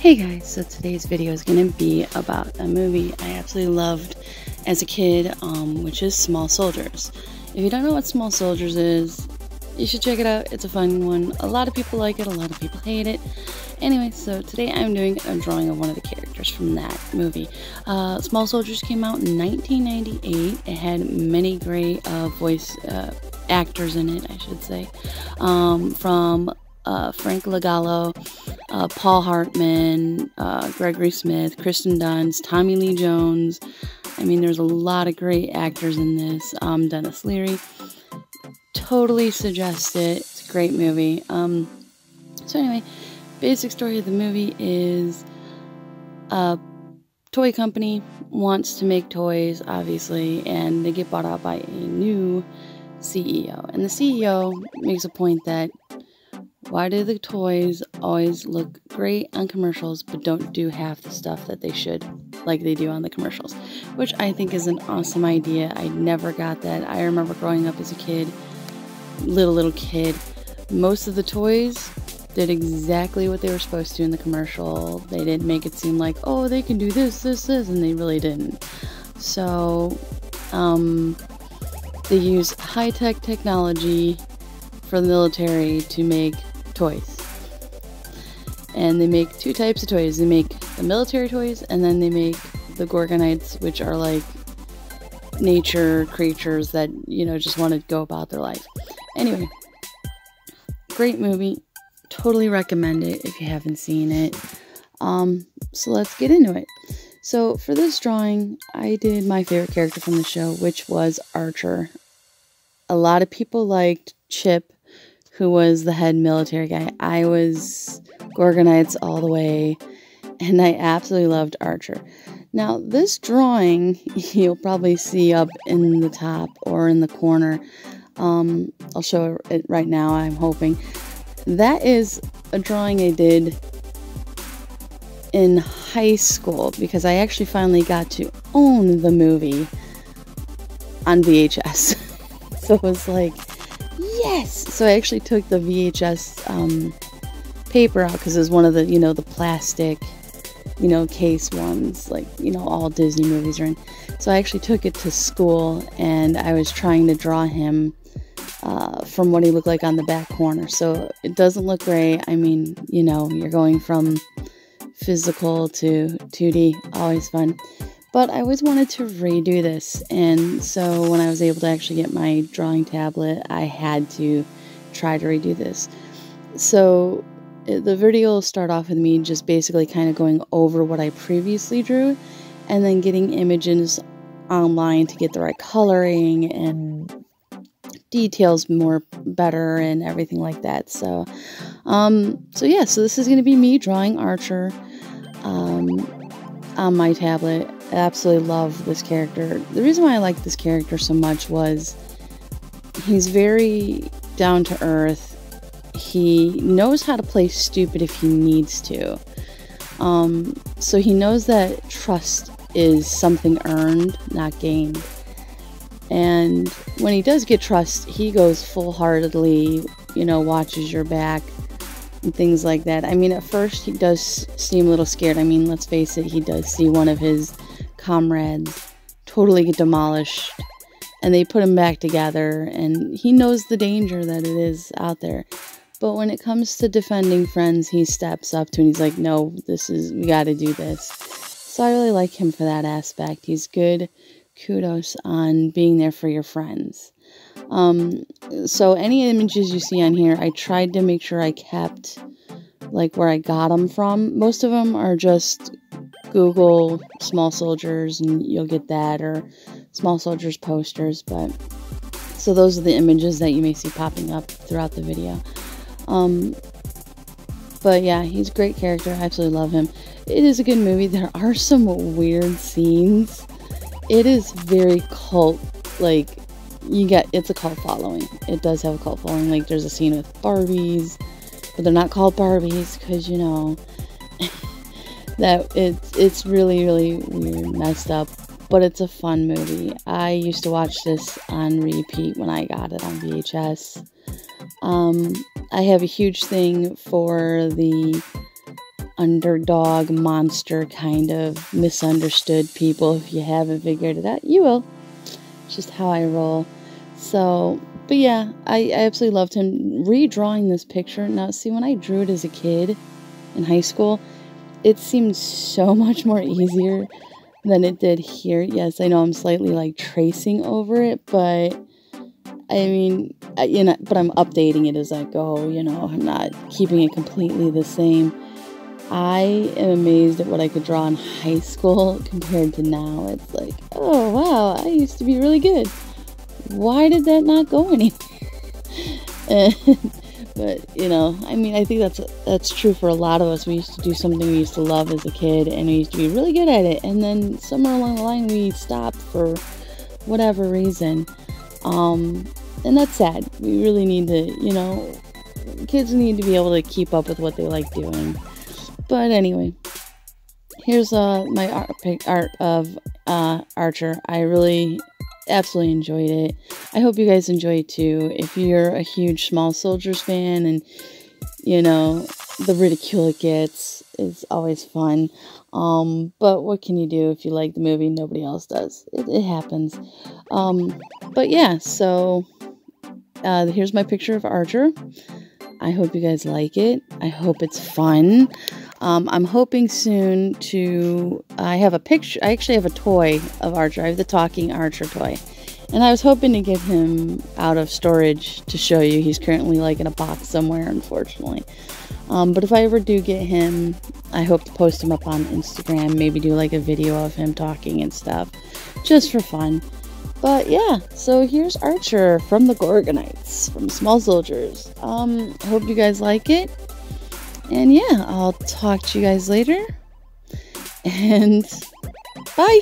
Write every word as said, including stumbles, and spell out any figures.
Hey guys, so today's video is going to be about a movie I absolutely loved as a kid, um, which is Small Soldiers. If you don't know what Small Soldiers is, you should check it out. It's a fun one. A lot of people like it, a lot of people hate it. Anyway, so today I'm doing a drawing of one of the characters from that movie. Uh, Small Soldiers came out in nineteen ninety-eight. It had many great uh, voice uh, actors in it, I should say, um, from uh, Frank Langella, uh, Phil Hartman, uh, Gregory Smith, Kirsten Dunst, Tommy Lee Jones. I mean, there's a lot of great actors in this. Um, Denis Leary. Totally suggest it. It's a great movie. Um, so anyway, basic story of the movie is a toy company wants to make toys, obviously, and they get bought out by a new C E O. And the C E O makes a point that, why do the toys always look great on commercials but don't do half the stuff that they should, like they do on the commercials? Which I think is an awesome idea. I never got that. I remember growing up as a kid, little, little kid, most of the toys did exactly what they were supposed to in the commercial. They didn't make it seem like, oh, they can do this, this, this, and they really didn't. So, um, they use high-tech technology for the military to make toys. And they make two types of toys. They make the military toys, and then they make the Gorgonites, which are like nature creatures that, you know, just want to go about their life. Anyway, great movie. Totally recommend it if you haven't seen it. Um, so let's get into it. So for this drawing, I did my favorite character from the show, which was Archer. A lot of people liked Chip, who was the head military guy. I was Gorgonites all the way, and I absolutely loved Archer. Now, this drawing, you'll probably see up in the top or in the corner. Um, I'll show it right now, I'm hoping. That is a drawing I did in high school, because I actually finally got to own the movie on V H S. So it was like, yes! So I actually took the V H S um, paper out, because it was one of the, you know, the plastic, you know, case ones, like, you know, all Disney movies are in. So I actually took it to school, and I was trying to draw him uh, from what he looked like on the back corner. So it doesn't look great. I mean, you know, you're going from physical to two D, always fun. But I always wanted to redo this, and so when I was able to actually get my drawing tablet, I had to try to redo this. So the video will start off with me just basically kind of going over what I previously drew, and then getting images online to get the right coloring and details more better and everything like that. So, um, so yeah, so this is going to be me drawing Archer um, on my tablet. I absolutely love this character. The reason why I liked this character so much was he's very down to earth. He knows how to play stupid if he needs to. Um, so he knows that trust is something earned, not gained. And when he does get trust, he goes full-heartedly, you know, watches your back and things like that. I mean, at first he does seem a little scared. I mean, let's face it, he does see one of his comrades totally get demolished, and they put him back together, and he knows the danger that it is out there. But when it comes to defending friends, he steps up to, and he's like, no, this is, we got to do this. So I really like him for that aspect. He's good. Kudos on being there for your friends. Um, so any images you see on here, I tried to make sure I kept like where I got them from. Most of them are just Google Small Soldiers and you'll get that, or Small Soldiers posters. But so those are the images that you may see popping up throughout the video. Um, but yeah, he's a great character. I absolutely love him. It is a good movie. There are some weird scenes. It is very cult, like, you get, it's a cult following. It does have a cult following. Like, there's a scene with Barbies, but they're not called Barbies, because, you know, that it's it's really really weird, messed up, but it's a fun movie. I used to watch this on repeat when I got it on V H S. Um, I have a huge thing for the underdog monster kind of misunderstood people. If you haven't figured it out, you will. It's just how I roll. So, but yeah, I, I absolutely loved him redrawing this picture. Now, see, when I drew it as a kid in high school, it seemed so much more easier than it did here. Yes, I know I'm slightly like tracing over it, but I mean, I, you know, but I'm updating it as I go, you know, I'm not keeping it completely the same. I am amazed at what I could draw in high school compared to now. It's like, oh wow, I used to be really good. Why did that not go anywhere? And, but you know, I mean, I think that's that's true for a lot of us. We used to do something we used to love as a kid, and we used to be really good at it. And then somewhere along the line, we stopped for whatever reason, um, and that's sad. We really need to, you know, kids need to be able to keep up with what they like doing. But anyway, here's uh, my art, art of uh, Archer. I really absolutely enjoyed it. I hope you guys enjoy it too. If you're a huge Small Soldiers fan, and you know the ridicule it gets is always fun, um but what can you do if you like the movie? Nobody else does. It, it happens. Um but yeah, so uh here's my picture of Archer. I hope you guys like it. I hope it's fun. Um, I'm hoping soon to, I have a picture, I actually have a toy of Archer. I have the talking Archer toy. And I was hoping to get him out of storage to show you. He's currently like in a box somewhere, unfortunately. Um, but if I ever do get him, I hope to post him up on Instagram, maybe do like a video of him talking and stuff, just for fun. But yeah, so here's Archer from the Gorgonites, from Small Soldiers. Um, hope you guys like it. And yeah, I'll talk to you guys later. And bye!